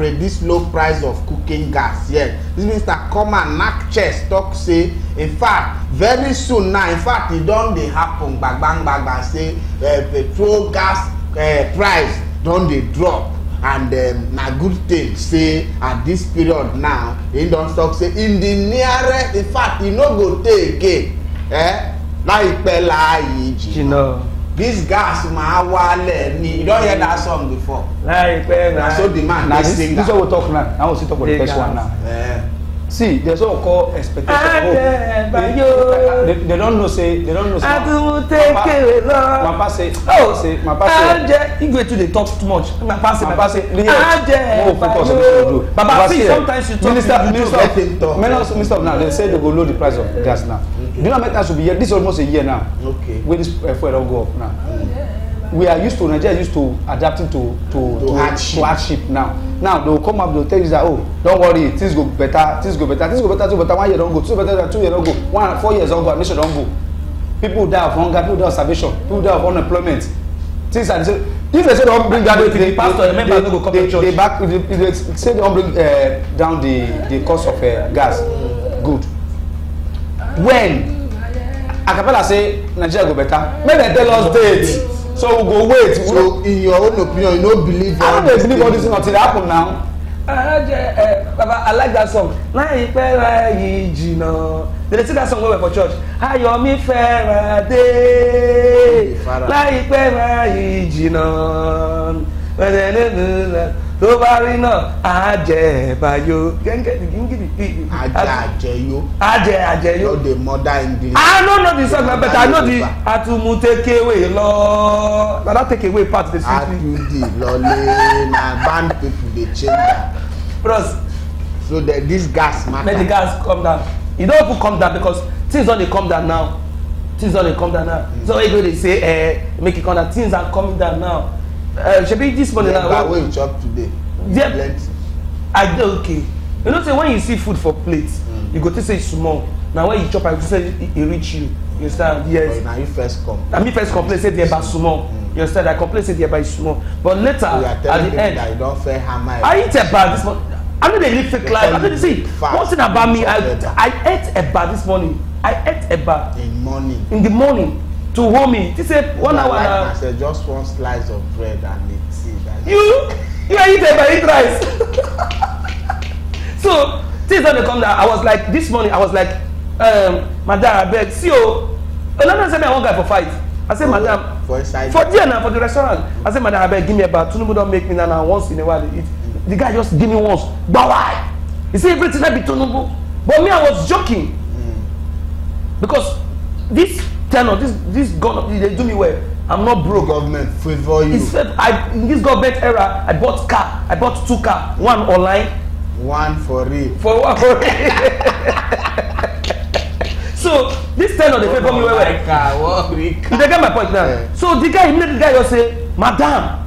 separate this low price of cooking gas yet. This means that come and knack chest talk say, in fact, very soon now, in fact, it don't they happen, bang, bang, bang, bang, say, petrol gas price don't they drop. And na good thing say at this period now, in don't talk say in the nearest, in fact, you no go take again. Eh? Like Bella, you know. This gas mawale ni. You don't hear that song before. Like Bella. So the man now sing that. This is what we talk now. Now we see talk about the first one now. Yeah. See, there's all called expectation. They don't know say. They don't know say. I do take it long. My pa say. Oh, say. My pa say. You go to the talk too much. My pa say. My pa say. No focus on what you do. Baba, see. Sometimes you talk. Minister, now they say they go lower the price of gas now. Do you know how many times will be here? This is almost a year now. Okay. When this fuel don't go up now. We are used to, Nigeria is used to adapting to hardship now. Now they'll come up, they'll tell you that, oh, don't worry, things go better, things go better, things go better, 1 year don't go, 2 years don't go, 4 years don't go, nation don't go. People die of hunger, people die of starvation, people die of unemployment. Things are so if they say they don't bring down the pastor, remember they go come to church. They back if they say they don't bring down the cost of gas. Good. When Acapella say Nigeria go better, maybe they tell us dates. So we go wait. So in your own opinion, you don't believe all this. I don't believe all this until it happen now. Baba, I like that song. They sing that song over for church. Ayomi Faraday. Ajebayo. The mother English. I don't know the song, but I know the Atumu take away law. Now that take away part of the symphony. Atumu lolly na band people they change that. Bros. So that this gas matter. Let the gas come down. It don't even come down because things don't come down now. Things don't come down now. So everybody they say, make it come down. Things are coming down now. Should be this morning. That way you chop today. Yeah, I do okay. You know, say when you see food for plates, you go to say small. Now when you chop, I go say it reach you. You understand? Yes. Now you first come. Now me first complain say there by small. You understand? I complain say there by small. But later at the end, I don't feel hammered. I eat a bad this morning. I know they live fake life. I know they say one thing about me. I ate a bad this morning. I ate a bad in the morning. To homie, this is 1 hour. I said just one slice of bread and it's it. You are eating by eat rice. So things don't come down. I was like this morning. I was like, madam, I beg. See you. Another said me one guy for fight. I said, madam, for dinner for the restaurant. I said, madam, I beg, give me about 2 nubu don't make me now. Once in a while, eat. The guy just give me once. But why? He said everything I be 2 nubu. But me, I was joking because this. Tenor, this government, they do me well. I'm not broke. Government favor you. In this government era, I bought car. I bought 2 cars. One online. One for real. So this tenor, they favor me well. You get my point now. Yeah. So the guy, immediately the guy just say, madam,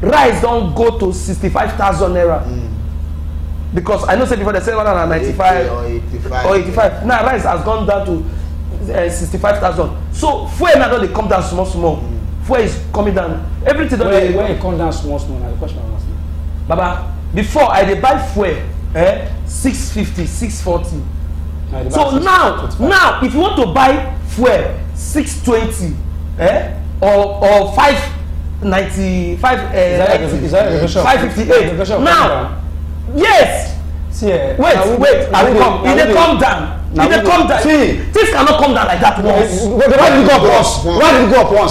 rice don't go to 65,000 naira. Because I know say before they said 195 or 85. Yeah. Now rice has gone down to 65,000. So fuel now don't they come down small. Fuel is coming down. Everything don't they when it come down small. Now the question I'm asking, Baba, before I they buy fuel, 650, 640. So now if you want to buy fuel 620, or 595, 558. Now, yes. Wait. I will come. If they come down. If they come down, things cannot come down like that once. Why did it go up once?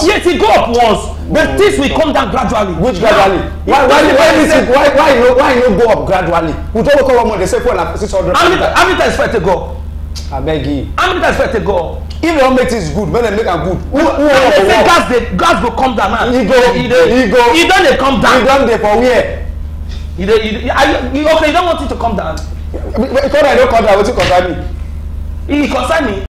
Yes, it go up once. But things will come down gradually. Which gradually? Why you go up gradually? We don't go up more. They say 400 and 600. How many times for it to go? I beg you. How many times for it to go? If they don't make things good, when they make them good, they say gas will come down, man. You don't come down. You don't they for where? You don't want it to come down. Because I don't come down, what you concern me? He concern me.